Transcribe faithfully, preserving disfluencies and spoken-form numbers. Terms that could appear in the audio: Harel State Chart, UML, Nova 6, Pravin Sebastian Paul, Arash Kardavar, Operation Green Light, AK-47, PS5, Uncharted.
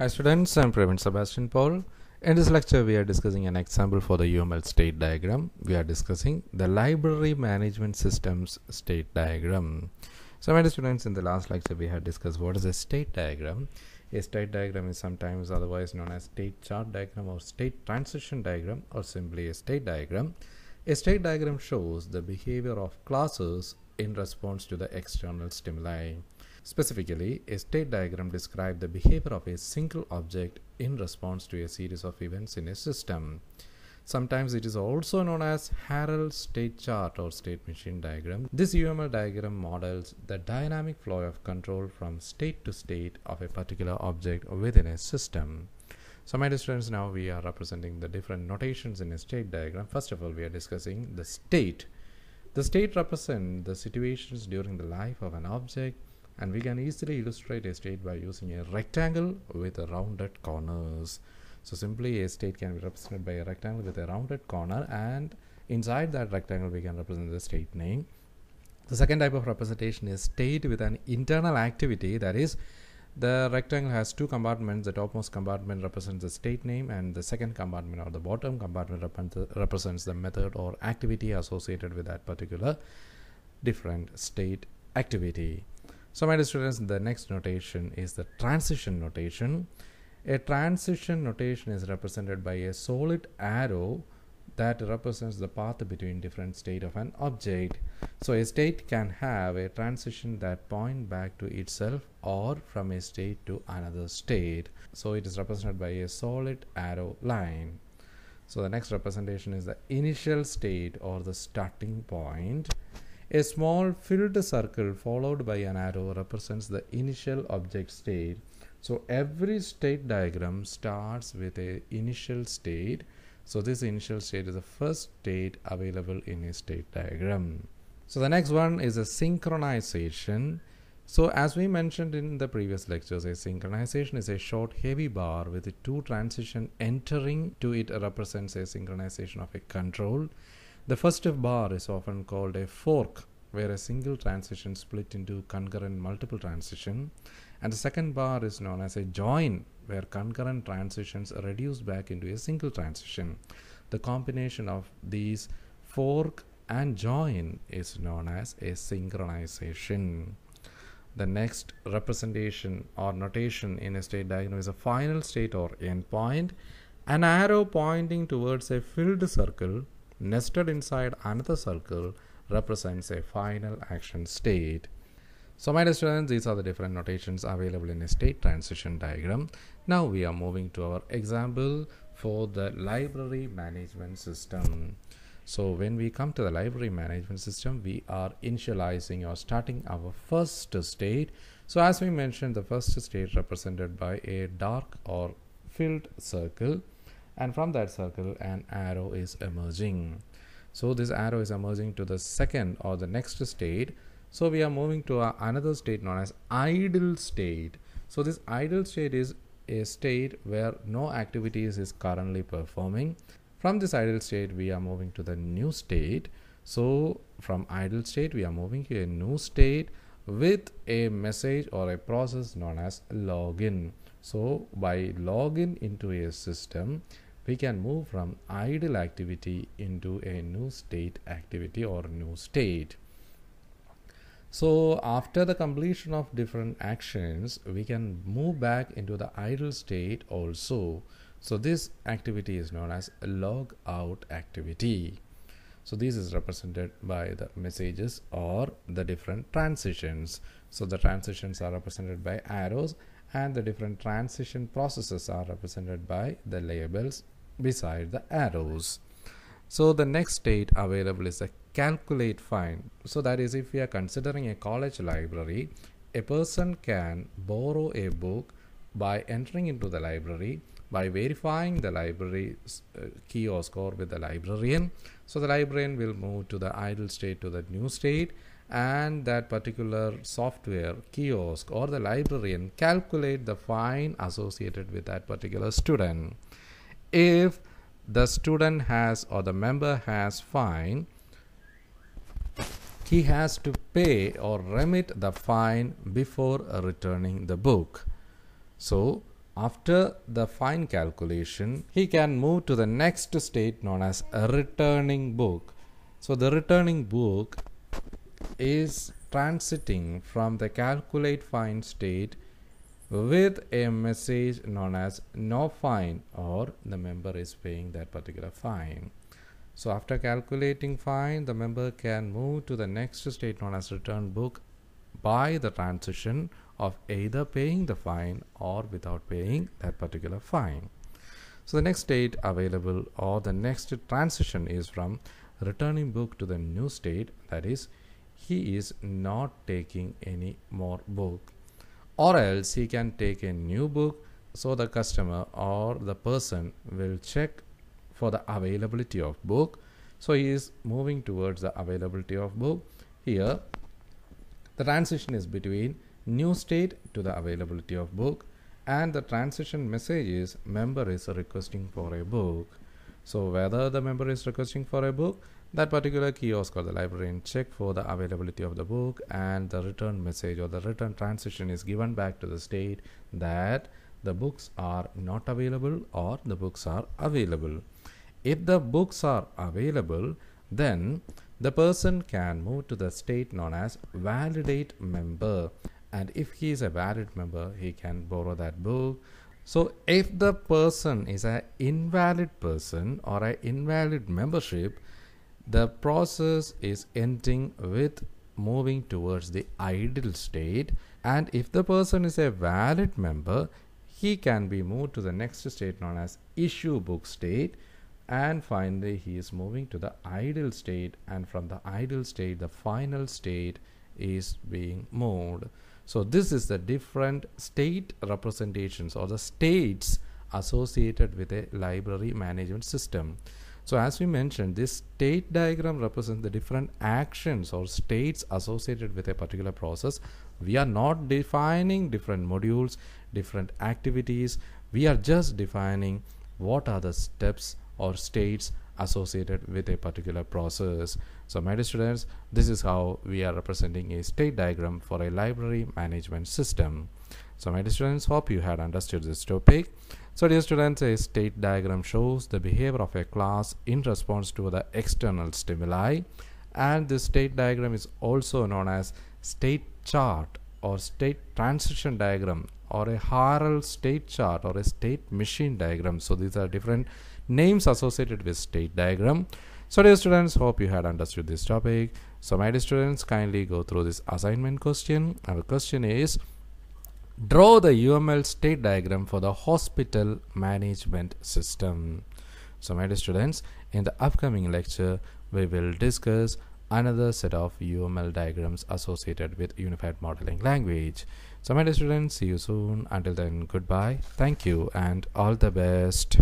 Hi students, I am Pravin Sebastian Paul. In this lecture we are discussing an example for the U M L state diagram. We are discussing the library management systems state diagram. So my dear students, in the last lecture we had discussed what is a state diagram. A state diagram is sometimes otherwise known as state chart diagram or state transition diagram or simply a state diagram. A state diagram shows the behavior of classes in response to the external stimuli. Specifically, a state diagram describes the behavior of a single object in response to a series of events in a system. Sometimes it is also known as Harel State Chart or State Machine Diagram. This U M L diagram models the dynamic flow of control from state to state of a particular object within a system. So my dear students, now we are representing the different notations in a state diagram. First of all, we are discussing the state. The state represents the situations during the life of an object, and we can easily illustrate a state by using a rectangle with a rounded corners. So simply a state can be represented by a rectangle with a rounded corner, and inside that rectangle we can represent the state name. The second type of representation is state with an internal activity, that is, the rectangle has two compartments. The topmost compartment represents the state name, and the second compartment or the bottom compartment rep represents the method or activity associated with that particular different state activity. So my dear students, the next notation is the transition notation. A transition notation is represented by a solid arrow that represents the path between different states of an object. So a state can have a transition that points back to itself or from a state to another state. So it is represented by a solid arrow line. So the next representation is the initial state or the starting point. A small filled circle followed by an arrow represents the initial object state. So every state diagram starts with a initial state. So this initial state is the first state available in a state diagram. So the next one is a synchronization. So as we mentioned in the previous lectures, a synchronization is a short heavy bar with two transitions entering to it represents a synchronization of a control. The first bar is often called a fork, where a single transition split into concurrent multiple transitions, and the second bar is known as a join, where concurrent transitions are reduced back into a single transition. The combination of these fork and join is known as a synchronization. The next representation or notation in a state diagram is a final state or endpoint. An arrow pointing towards a filled circle nested inside another circle represents a final action state. So my dear students, these are the different notations available in a state transition diagram. Now we are moving to our example for the library management system. So when we come to the library management system, we are initializing or starting our first state. So as we mentioned, the first state represented by a dark or filled circle, and from that circle an arrow is emerging. So this arrow is emerging to the second or the next state. So we are moving to a, another state known as idle state. So this idle state is a state where no activities is currently performing. From this idle state we are moving to the new state. So from idle state we are moving to a new state with a message or a process known as login. So by login into a system, we can move from idle activity into a new state activity or new state. So after the completion of different actions, we can move back into the idle state also. So this activity is known as log out activity. So this is represented by the messages or the different transitions. So the transitions are represented by arrows, and the different transition processes are represented by the labels beside the arrows. So the next state available is a calculate find. So that is, if we are considering a college library, a person can borrow a book by entering into the library, by verifying the library key or score with the librarian. So the librarian will move to the idle state to the new state, and that particular software kiosk or the librarian calculate the fine associated with that particular student. If the student has or the member has fine, he has to pay or remit the fine before returning the book. So After the fine calculation, he can move to the next state known as a returning book. So the returning book is transiting from the calculate fine state with a message known as no fine, or the member is paying that particular fine. So after calculating fine, the member can move to the next state known as return book by the transition of either paying the fine or without paying that particular fine. So the next state available or the next transition is from returning book to the new state, that is, he is not taking any more book, or else he can take a new book. So the customer or the person will check for the availability of book. So he is moving towards the availability of book. Here the transition is between new state to the availability of book, and the transition message is member is requesting for a book. So whether the member is requesting for a book, that particular kiosk or the librarian check for the availability of the book, and the return message or the return transition is given back to the state that the books are not available or the books are available. If the books are available, then the person can move to the state known as validate member, and if he is a valid member, he can borrow that book. So if the person is an invalid person or an invalid membership, the process is ending with moving towards the idle state. And if the person is a valid member, he can be moved to the next state known as issue book state, and finally he is moving to the idle state, and from the idle state the final state is being moved. So this is the different state representations or the states associated with a library management system. So as we mentioned, this state diagram represents the different actions or states associated with a particular process. We are not defining different modules, different activities. We are just defining what are the steps or states associated with a particular process. So my dear students, this is how we are representing a state diagram for a library management system. So my dear students, hope you had understood this topic. So dear students, a state diagram shows the behavior of a class in response to the external stimuli, and this state diagram is also known as state chart or state transition diagram or a Harel state chart or a state machine diagram. So these are different names associated with state diagram. So dear students, hope you had understood this topic. So my dear students, kindly go through this assignment question. Our question is, draw the U M L state diagram for the hospital management system. So my dear students, in the upcoming lecture we will discuss another set of U M L diagrams associated with unified modeling language. So my dear students, see you soon. Until then, goodbye, thank you, and all the best.